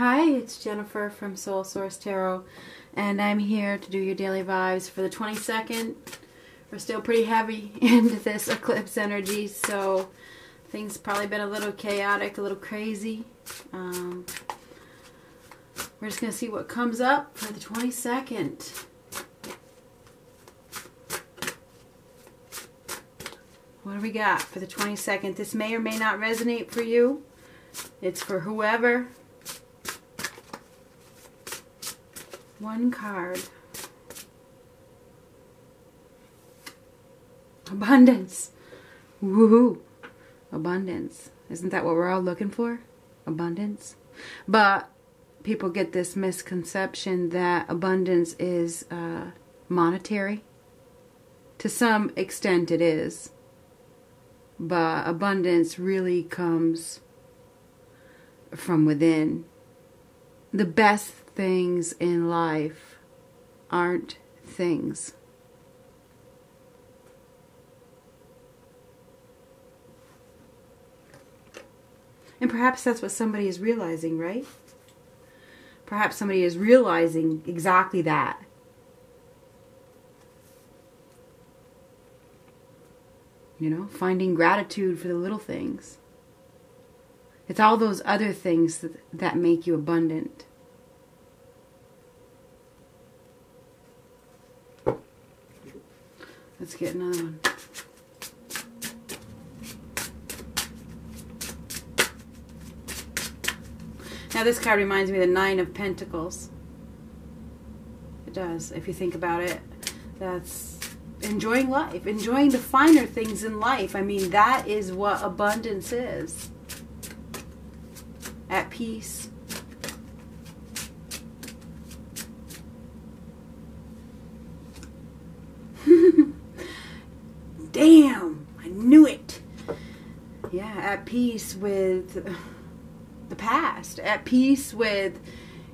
Hi, it's Jennifer from Soul Source Tarot, and I'm here to do your daily vibes for the 22nd. We're still pretty heavy into this eclipse energy, so things probably been a little chaotic, a little crazy. We're just going to see what comes up for the 22nd. What do we got for the 22nd? This may or may not resonate for you. It's for whoever. One card. Abundance. Woohoo. Abundance. Isn't that what we're all looking for? Abundance. But people get this misconception that abundance is monetary. To some extent it is. But abundance really comes from within. The best things in life aren't things. And perhaps that's what somebody is realizing, right? Perhaps somebody is realizing exactly that. You know, finding gratitude for the little things. It's all those other things that make you abundant. Let's get another one. Now this card reminds me of the Nine of Pentacles. It does, if you think about it. That's enjoying life, enjoying the finer things in life. I mean, that is what abundance is. At peace. Damn, I knew it. Yeah, at peace with the past, at peace with,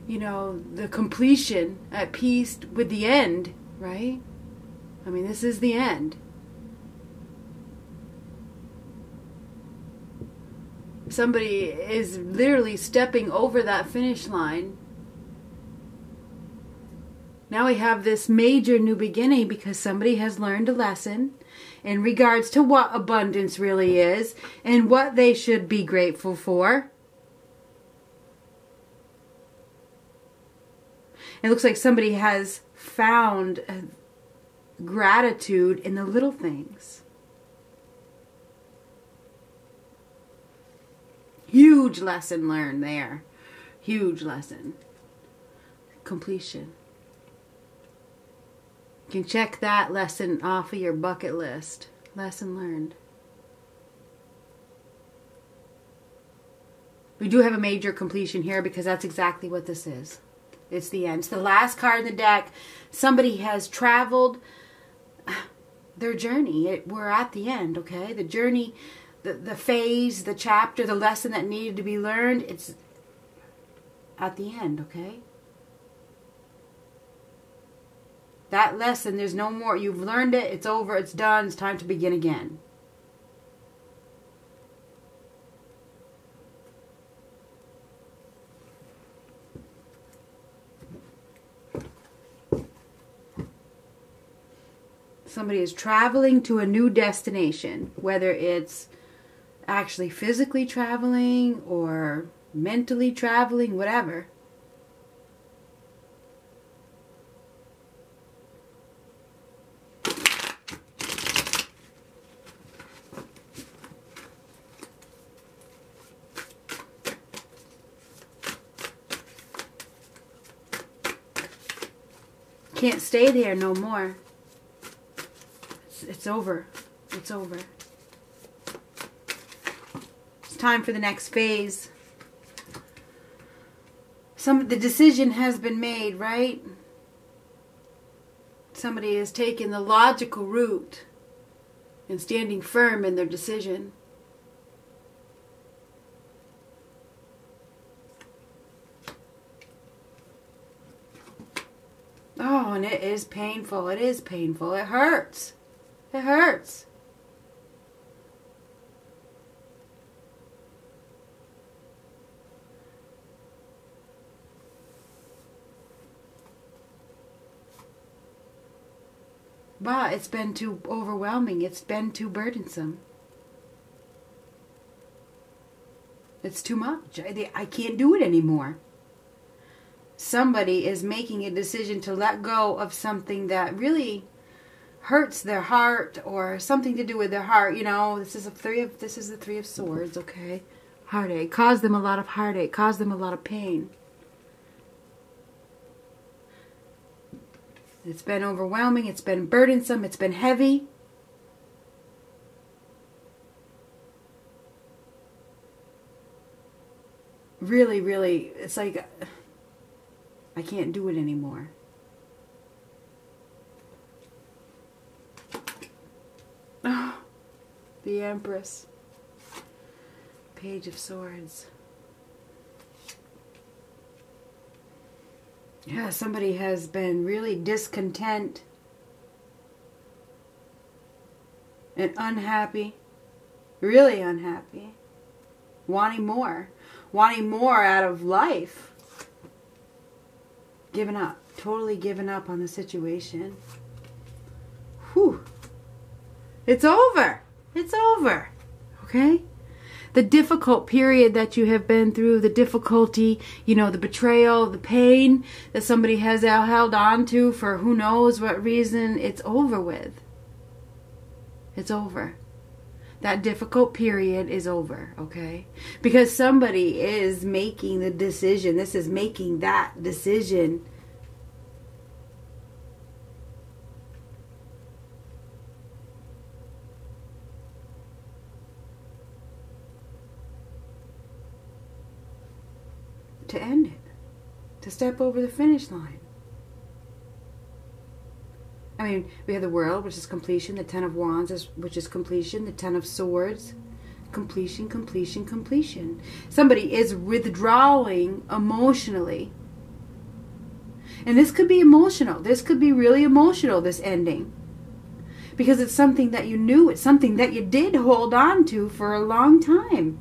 you know, the completion, at peace with the end, right? I mean, this is the end. Somebody is literally stepping over that finish line. Now we have this major new beginning because somebody has learned a lesson in regards to what abundance really is and what they should be grateful for. It looks like somebody has found gratitude in the little things. Huge lesson learned there. Huge lesson. Completion. You can check that lesson off of your bucket list. Lesson learned. We do have a major completion here because that's exactly what this is. It's the end. It's the last card in the deck. Somebody has traveled their journey. We're at the end, okay? The journey, the phase, the chapter, the lesson that needed to be learned, it's at the end, okay? That lesson, there's no more. You've learned it. It's over. It's done. It's time to begin again. Somebody is traveling to a new destination, whether it's actually physically traveling or mentally traveling, whatever. Can't stay there no more. It's over. It's over. It's time for the next phase. The decision has been made, right? Somebody has taken the logical route and standing firm in their decision. Oh, and it is painful. It is painful. It hurts. It hurts. Wow, it's been too overwhelming. It's been too burdensome. It's too much. I can't do it anymore. Somebody is making a decision to let go of something that really hurts their heart, or something to do with their heart. You know, this is the three of swords, okay? Heartache. Caused them a lot of heartache. Caused them a lot of pain. It's been overwhelming. It's been burdensome. It's been heavy. Really, really, it's like I can't do it anymore. Oh, the Empress. Page of Swords. Yeah, somebody has been really discontent and unhappy, really unhappy, wanting more out of life, giving up, totally giving up on the situation. Whew. It's over. It's over. Okay? The difficult period that you have been through, the difficulty, you know, the betrayal, the pain that somebody has held on to for who knows what reason, it's over with. It's over. That difficult period is over, okay? Because somebody is making the decision. This is making that decision. To end it, to step over the finish line. I mean, we have the World, which is completion, the Ten of Wands, which is completion, the Ten of Swords, completion, completion, completion. Somebody is withdrawing emotionally. And this could be emotional. This could be really emotional, this ending. Because it's something that you knew, it's something that you did hold on to for a long time.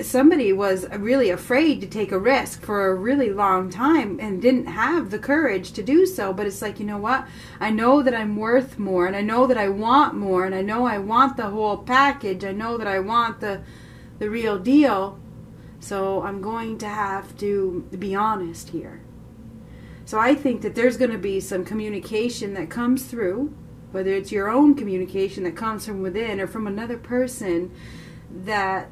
Somebody was really afraid to take a risk for a really long time and didn't have the courage to do so. But it's like, you know what? I know that I'm worth more, and I know that I want more, and I know I want the whole package. I know that I want the real deal. So I'm going to have to be honest here. So I think that there's going to be some communication that comes through, whether it's your own communication that comes from within or from another person, that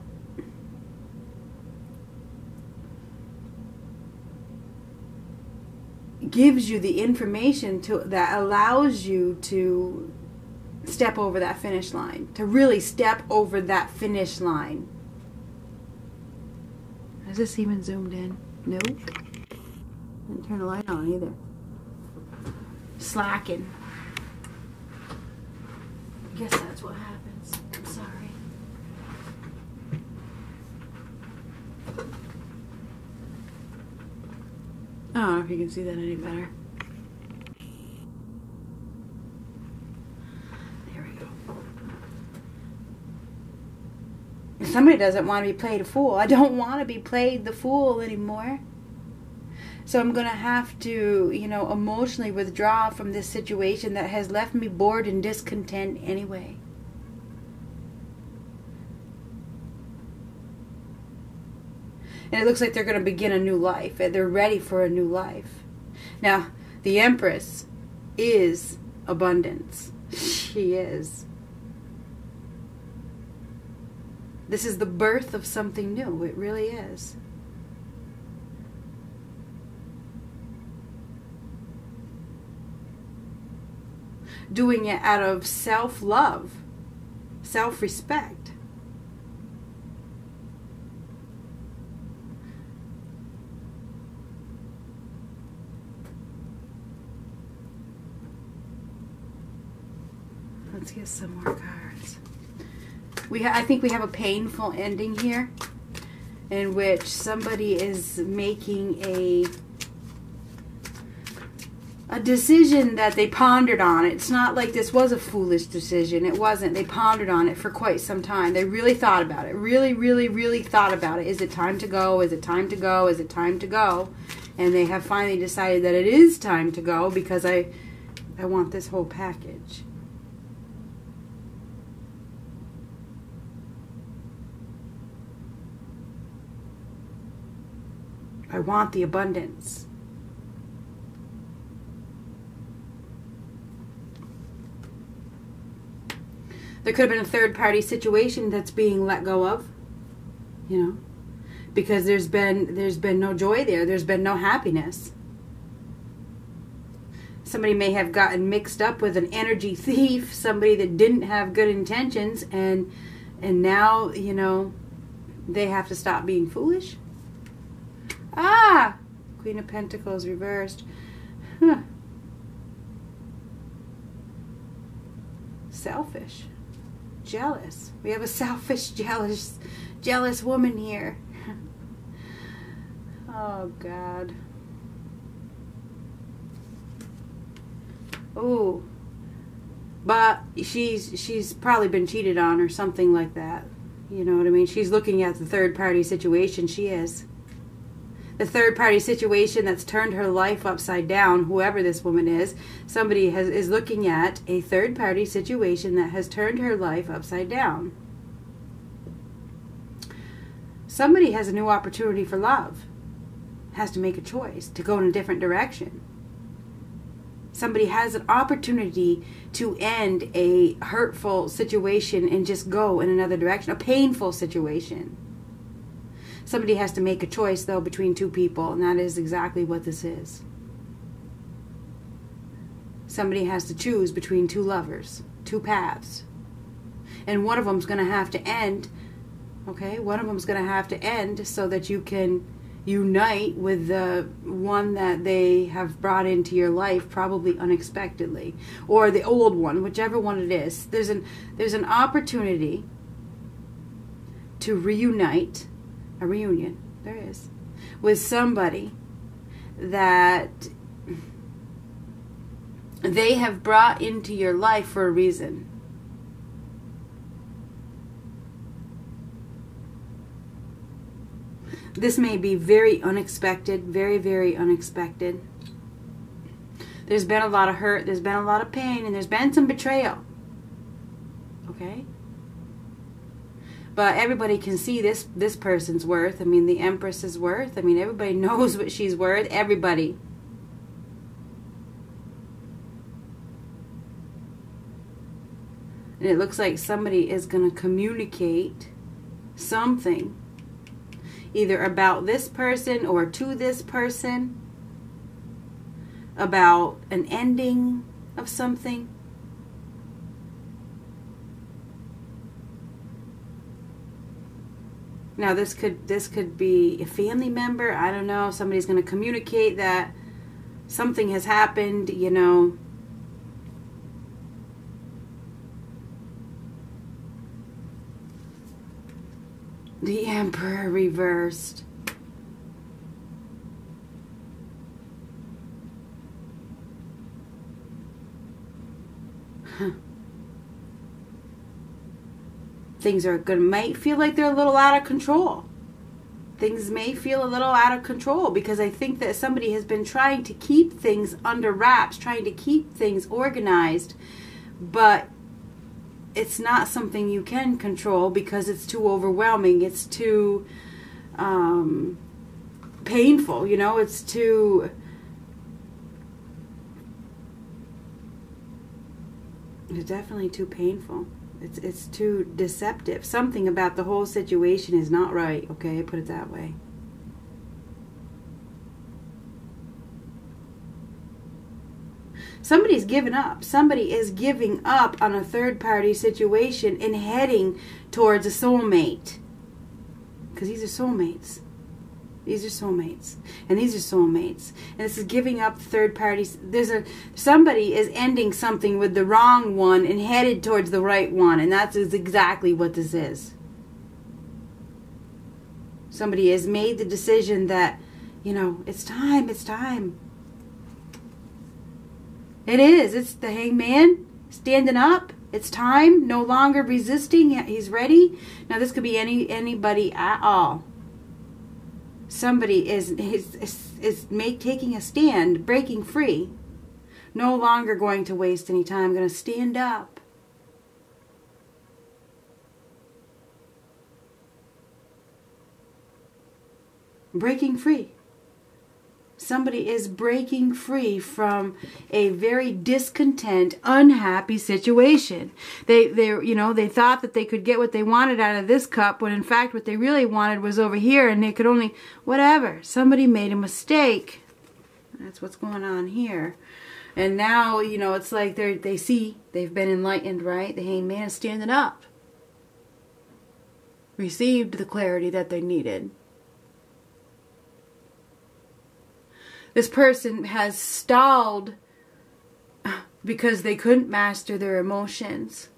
gives you the information that allows you to step over that finish line, to really step over that finish line. Is this even zoomed in? No. Didn't turn the light on either. Slacking. I guess that's what happens. I'm sorry. I don't know if you can see that any better. There we go. Somebody doesn't want to be played a fool. I don't want to be played the fool anymore. So I'm going to have to, you know, emotionally withdraw from this situation that has left me bored and discontent anyway. And it looks like they're going to begin a new life. And they're ready for a new life. Now, the Empress is abundance. She is. This is the birth of something new. It really is. Doing it out of self-love, self-respect. Let's get some more cards. I think we have a painful ending here, in which somebody is making a a decision that they pondered on. It's not like this was a foolish decision. It wasn't. They pondered on it for quite some time. They really thought about it. Really, really, really thought about it. Is it time to go? Is it time to go? Is it time to go? And they have finally decided that it is time to go, because I want this whole package. I want the abundance. There could have been a third-party situation that's being let go of, you know, because there's been no joy there. There's been no happiness. Somebody may have gotten mixed up with an energy thief, somebody that didn't have good intentions, and now, you know, they have to stop being foolish. Ah! Queen of Pentacles reversed. Huh. Selfish. Jealous. We have a selfish, jealous woman here. Oh, God. Ooh. But she's probably been cheated on or something like that. You know what I mean? She's looking at the third-party situation. She is. The third-party situation that's turned her life upside down, whoever this woman is, somebody is looking at a third-party situation that has turned her life upside down. Somebody has a new opportunity for love, has to make a choice to go in a different direction. Somebody has an opportunity to end a hurtful situation and just go in another direction, a painful situation. Somebody has to make a choice, though, between two people, and that is exactly what this is. Somebody has to choose between two lovers, two paths. And one of them's going to have to end, okay? One of them's going to have to end so that you can unite with the one that they have brought into your life, probably unexpectedly, or the old one, whichever one it is. There's an opportunity to reunite. A reunion, there is, with somebody that they have brought into your life for a reason. This may be very unexpected, very, very unexpected. There's been a lot of hurt, there's been a lot of pain, and there's been some betrayal. Okay? But everybody can see this person's worth. I mean, the Empress's worth. I mean, everybody knows what she's worth. Everybody. And it looks like somebody is going to communicate something, either about this person or to this person, about an ending of something. Now this could be a family member. I don't know. Somebody's going to communicate that something has happened, you know. The Emperor reversed. Huh. Things are going to might feel like they're a little out of control. Things may feel a little out of control because I think that somebody has been trying to keep things under wraps, trying to keep things organized, but it's not something you can control because it's too overwhelming. It's too painful, you know, it's too... It's definitely too painful. It's too deceptive. Something about the whole situation is not right, okay? Put it that way. Somebody's given up. Somebody is giving up on a third-party situation and heading towards a soulmate. Because these are soulmates. These are soulmates. And these are soulmates. And this is giving up third parties. Somebody is ending something with the wrong one and headed towards the right one. And that's exactly what this is. Somebody has made the decision that, you know, it's time. It is. It's the Hangman standing up. It's time. No longer resisting. He's ready. Now this could be anybody at all. Somebody is taking a stand, breaking free. No longer going to waste any time. I'm going to stand up. Breaking free. Somebody is breaking free from a very discontent, unhappy situation. They thought that they could get what they wanted out of this cup, when in fact what they really wanted was over here, and they could only, whatever. Somebody made a mistake. That's what's going on here. And now, you know, it's like they see they've been enlightened, right? The Hanged Man is standing up. Received the clarity that they needed. This person has stalled because they couldn't master their emotions.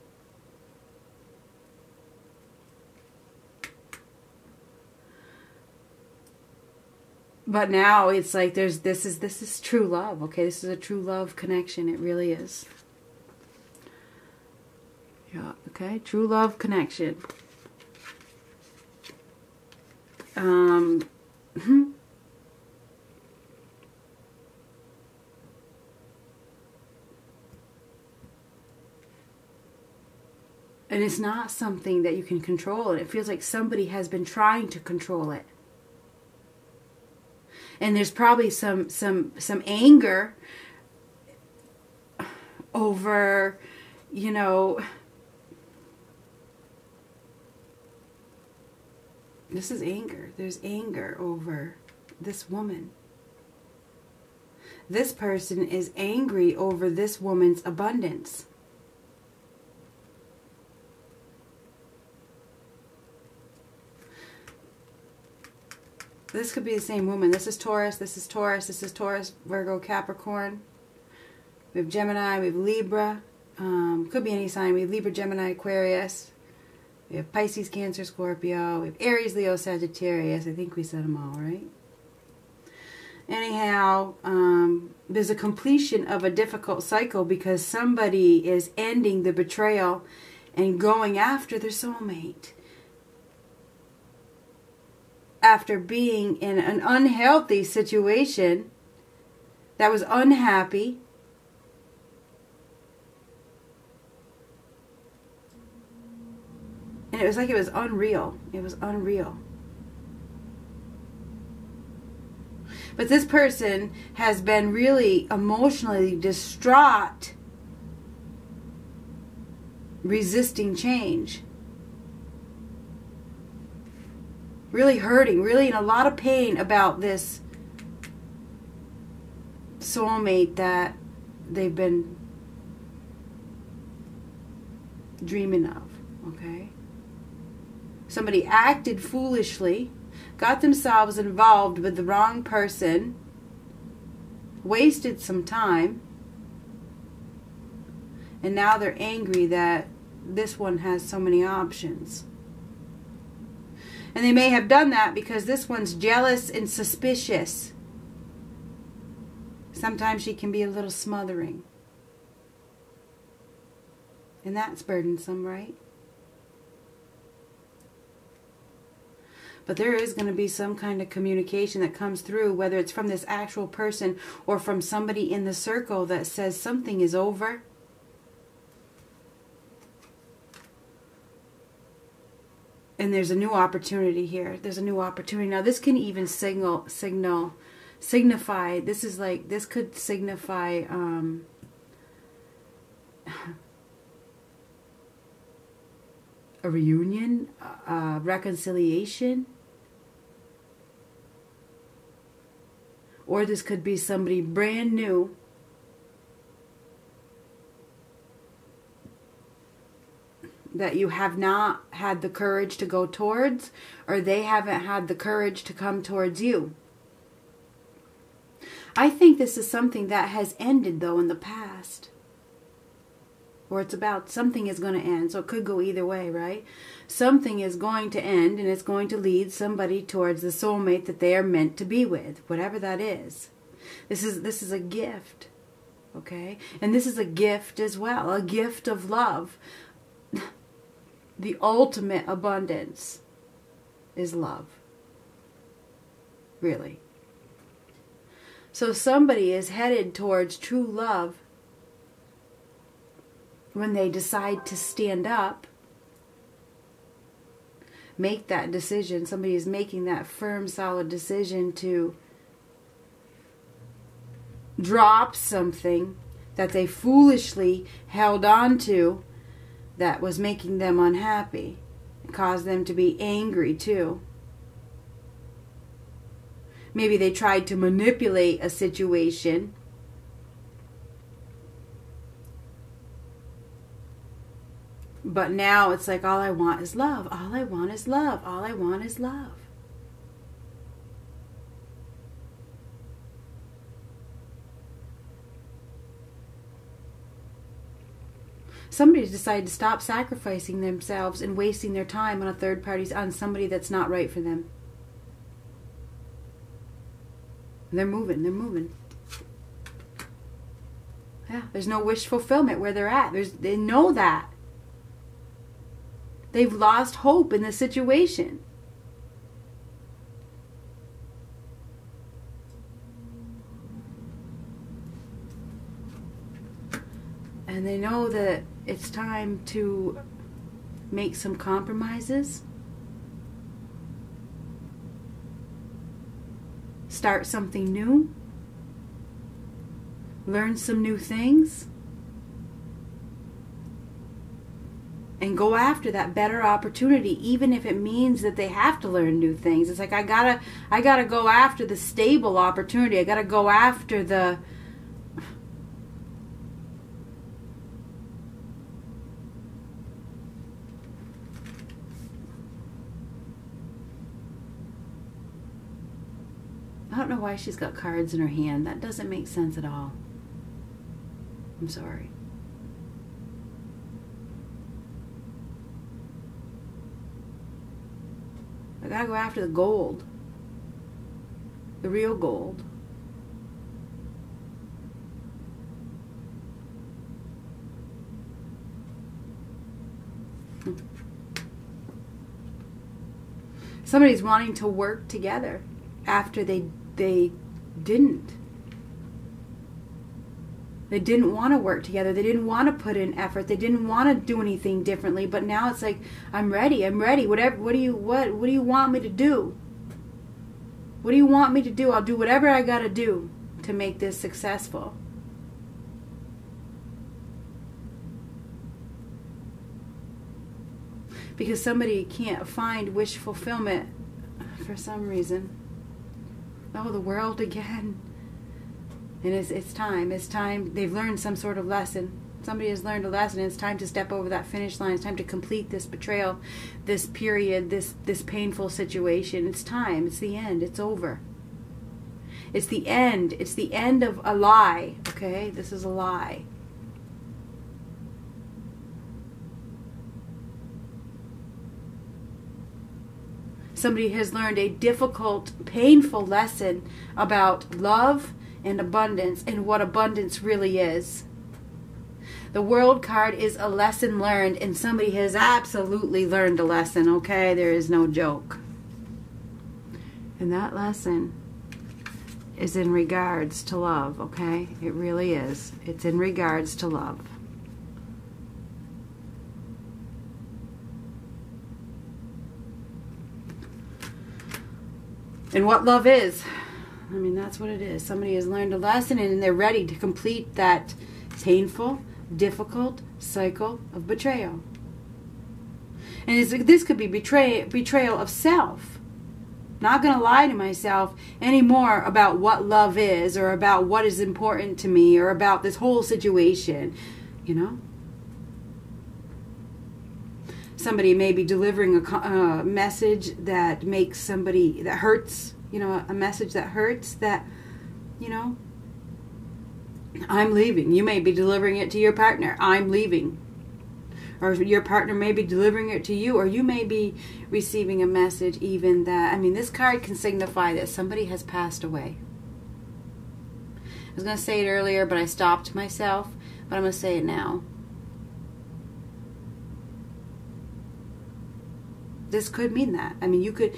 But now it's like this is true love, okay? This is a true love connection. It really is. Yeah, okay? True love connection. And it's not something that you can control. And it feels like somebody has been trying to control it. And there's probably some anger over, you know, this is anger. There's anger over this woman. This person is angry over this woman's abundance. This could be the same woman. This is Taurus, this is Taurus, this is Taurus, Virgo, Capricorn. We have Gemini, we have Libra. Could be any sign. We have Libra, Gemini, Aquarius. We have Pisces, Cancer, Scorpio. We have Aries, Leo, Sagittarius. I think we said them all, right? Anyhow, there's a completion of a difficult cycle because somebody is ending the betrayal and going after their soulmate. After being in an unhealthy situation that was unhappy, and it was like it was unreal. It was unreal. But this person has been really emotionally distraught, resisting change. Really hurting, really in a lot of pain about this soulmate that they've been dreaming of, okay? Somebody acted foolishly, got themselves involved with the wrong person, wasted some time, and now they're angry that this one has so many options. And they may have done that because this one's jealous and suspicious. Sometimes she can be a little smothering. And that's burdensome, right? But there is going to be some kind of communication that comes through, whether it's from this actual person or from somebody in the circle that says something is over. And there's a new opportunity here. There's a new opportunity. Now this can even signify, this is like, this could signify a reunion, reconciliation. Or this could be somebody brand new that you have not had the courage to go towards, or they haven't had the courage to come towards you. I think this is something that has ended, though, in the past. Or it's about something is going to end, so it could go either way, right? Something is going to end, and it's going to lead somebody towards the soulmate that they are meant to be with, whatever that is. This is a gift. okay? And this is a gift as well, a gift of love. The ultimate abundance is love, really. So somebody is headed towards true love when they decide to stand up, make that decision. Somebody is making that firm, solid decision to drop something that they foolishly held on to that was making them unhappy. It caused them to be angry too. Maybe they tried to manipulate a situation . But now it's like, all I want is love. All I want is love. All I want is love. Somebody decided to stop sacrificing themselves and wasting their time on a third party, on somebody that's not right for them. They're moving. They're moving. Yeah, there's no wish fulfillment where they're at. They know that. They've lost hope in the situation. And they know that it's time to make some compromises. Start something new. Learn some new things. And go after that better opportunity, even if it means that they have to learn new things. It's like, I gotta go after the stable opportunity. I gotta go after the I don't know why she's got cards in her hand. That doesn't make sense at all. I'm sorry. I gotta go after the gold, the real gold. Somebody's wanting to work together after they didn't. They didn't want to work together. They didn't want to put in effort. They didn't want to do anything differently. But now it's like, I'm ready. I'm ready. Whatever. What do you want me to do? What do you want me to do? I'll do whatever I got to do to make this successful. Because somebody can't find wish fulfillment for some reason. Oh, the world again. And it's time. They've learned some sort of lesson. Somebody has learned a lesson, and it's time to step over that finish line. It's time to complete this betrayal, this period, this painful situation. It's time. It's the end. It's over. It's the end. It's the end of a lie, okay? This is a lie. Somebody has learned a difficult, painful lesson about love and abundance, and what abundance really is. The World card is a lesson learned, and somebody has absolutely learned a lesson, okay? There is no joke. And that lesson is in regards to love, okay? It really is. It's in regards to love. And what love is. I mean, that's what it is. Somebody has learned a lesson, and they're ready to complete that painful, difficult cycle of betrayal. And this could be betrayal of self. Not going to lie to myself anymore about what love is, or about what is important to me, or about this whole situation, you know? Somebody may be delivering a message that makes somebody, that hurts, you know, a message that hurts, that, you know, I'm leaving. You may be delivering it to your partner. I'm leaving. Or your partner may be delivering it to you, or you may be receiving a message even that, I mean, this card can signify that somebody has passed away. I was going to say it earlier, but I stopped myself. But I'm going to say it now. This could mean that. I mean, you could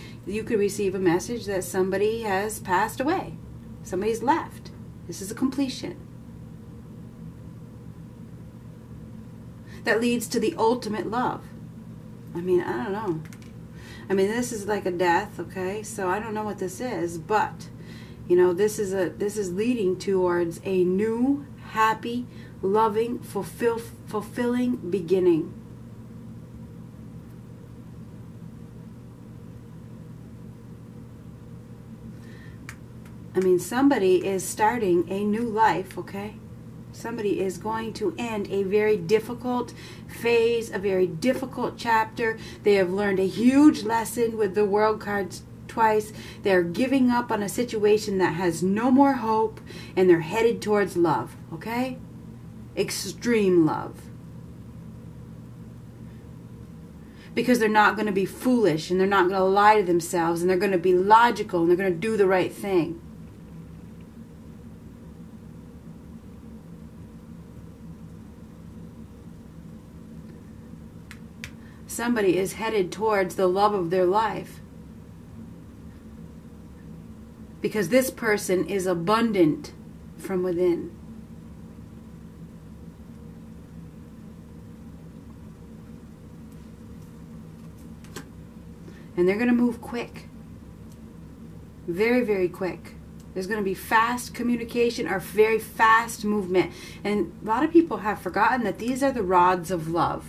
receive a message that somebody has passed away. Somebody's left. This is a completion. That leads to the ultimate love. I mean, I don't know. I mean, this is like a death, okay? So I don't know what this is, but you know, this is leading towards a new, happy, loving, fulfilling beginning. I mean, somebody is starting a new life, okay? Somebody is going to end a very difficult phase, a very difficult chapter. They have learned a huge lesson with the World cards twice. They're giving up on a situation that has no more hope, and they're headed towards love, okay? Extreme love. Because they're not going to be foolish, and they're not going to lie to themselves, and they're going to be logical, and they're going to do the right thing. Somebody is headed towards the love of their life. Because this person is abundant from within. And they're going to move quick. Very, very quick. There's going to be fast communication or very fast movement. And a lot of people have forgotten that these are the rods of love.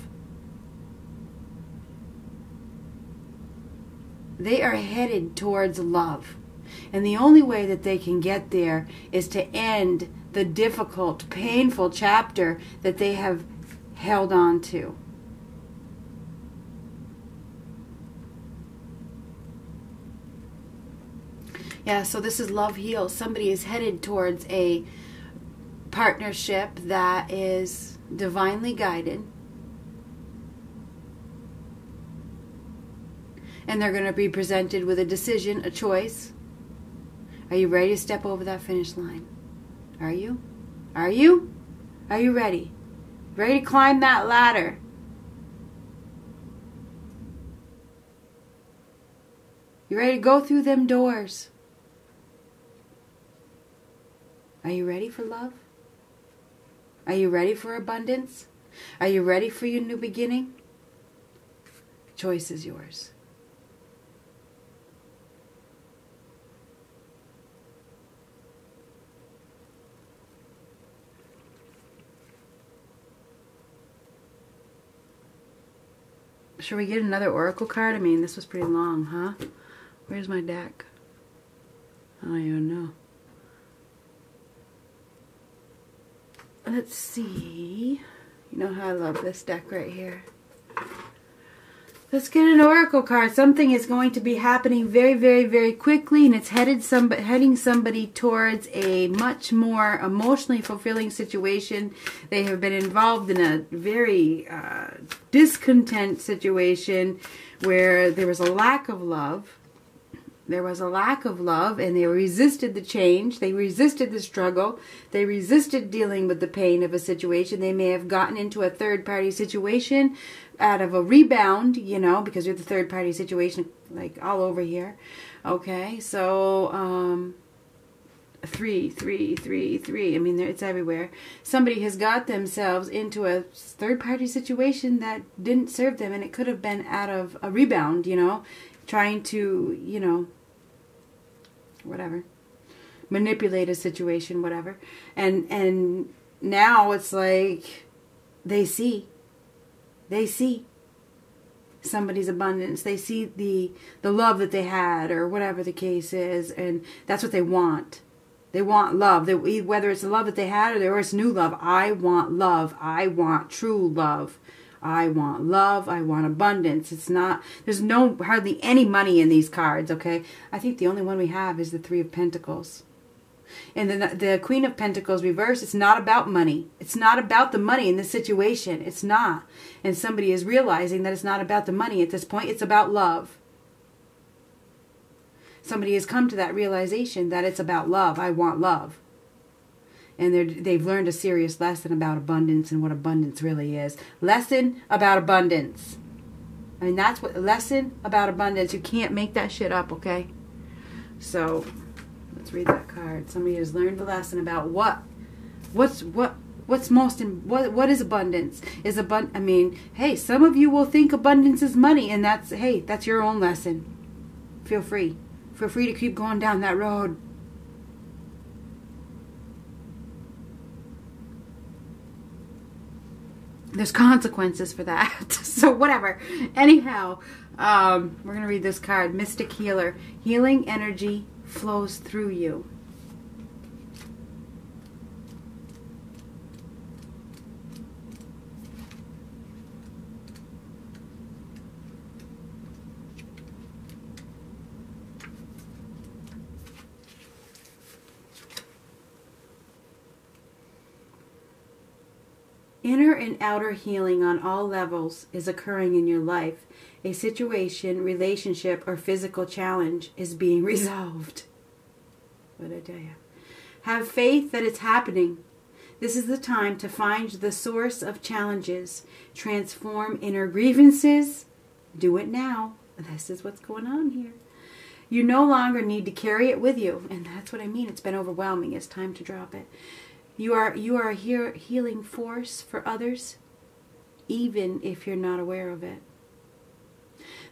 They are headed towards love. And the only way that they can get there is to end the difficult, painful chapter that they have held on to. Yeah, so this is love heals. Somebody is headed towards a partnership that is divinely guided. And they're going to be presented with a decision, a choice. Are you ready to step over that finish line? Are you? Are you? Are you ready? Ready to climb that ladder? You ready to go through them doors? Are you ready for love? Are you ready for abundance? Are you ready for your new beginning? The choice is yours. Should we get another oracle card? I mean, this was pretty long, huh? Where's my deck? I don't even know. Let's see. You know how I love this deck right here. Let's get an oracle card. Something is going to be happening very, very, very quickly, and it's heading somebody towards a much more emotionally fulfilling situation. They have been involved in a very discontent situation where there was a lack of love. There was a lack of love, and they resisted the change. They resisted the struggle. They resisted dealing with the pain of a situation. They may have gotten into a third-party situation out of a rebound, you know, because you're the third-party situation, like, all over here. Okay, so, three. I mean, it's everywhere. Somebody has got themselves into a third-party situation that didn't serve them, and it could have been out of a rebound, you know, trying to, you know, whatever, manipulate a situation, whatever. And now it's like they see somebody's abundance. They see the love that they had, or whatever the case is, and that's what they want. They want love. Whether it's the love that they had or it's new love. I want love. I want true love. I want love. I want abundance. It's not, there's no, hardly any money in these cards, okay? I think the only one we have is the Three of Pentacles. And then the Queen of Pentacles reversed. It's not about money. It's not about the money in this situation. It's not. And somebody is realizing that it's not about the money at this point. It's about love. Somebody has come to that realization that it's about love. I want love. and they've learned a serious lesson about abundance and what abundance really is. Lesson about abundance. I mean, that's what, lesson about abundance. You can't make that shit up, okay? So, let's read that card. Somebody has learned a lesson about what? What's most, what is abundance? Is I mean, hey, some of you will think abundance is money, and that's, hey, that's your own lesson. Feel free. Feel free to keep going down that road. There's consequences for that. So whatever. Anyhow, we're going to read this card. Mystic Healer. Healing energy flows through you. Inner and outer healing on all levels is occurring in your life. A situation, relationship, or physical challenge is being resolved. What did I tell you? Have faith that it's happening. This is the time to find the source of challenges. Transform inner grievances. Do it now. This is what's going on here. You no longer need to carry it with you. And that's what I mean. It's been overwhelming. It's time to drop it. You are a healing force for others, even if you're not aware of it.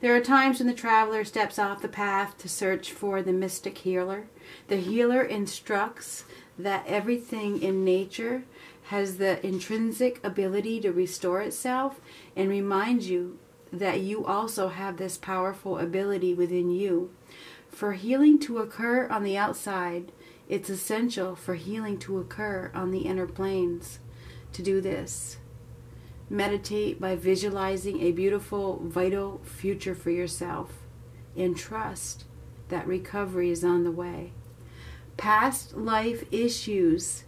There are times when the traveler steps off the path to search for the mystic healer. The healer instructs that everything in nature has the intrinsic ability to restore itself, and reminds you that you also have this powerful ability within you. For healing to occur on the outside, it's essential for healing to occur on the inner planes. To do this, meditate by visualizing a beautiful, vital future for yourself, and trust that recovery is on the way. Past life issues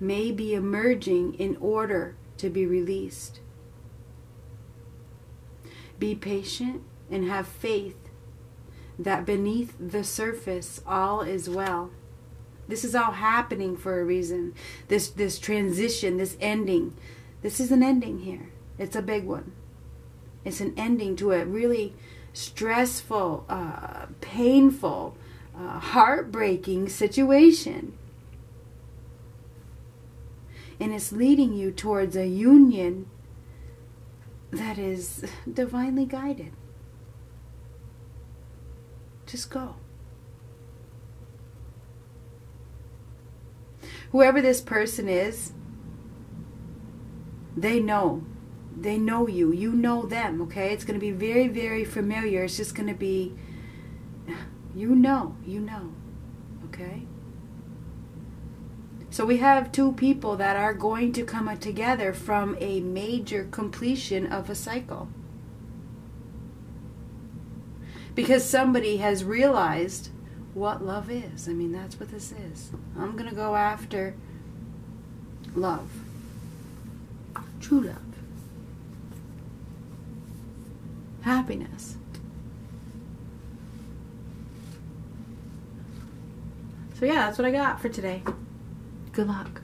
may be emerging in order to be released. Be patient and have faith that beneath the surface all is well. This is all happening for a reason. This transition, this ending. This is an ending here. It's a big one. It's an ending to a really stressful, painful, heartbreaking situation. And it's leading you towards a union that is divinely guided. Just go. Whoever this person is, they know. They know you. You know them, okay? It's going to be very, very familiar. It's just going to be, you know, okay? So we have two people that are going to come together from a major completion of a cycle. Because somebody has realized what love is. I mean, that's what this is. I'm going to go after love. True love. Happiness. So yeah, that's what I got for today. Good luck.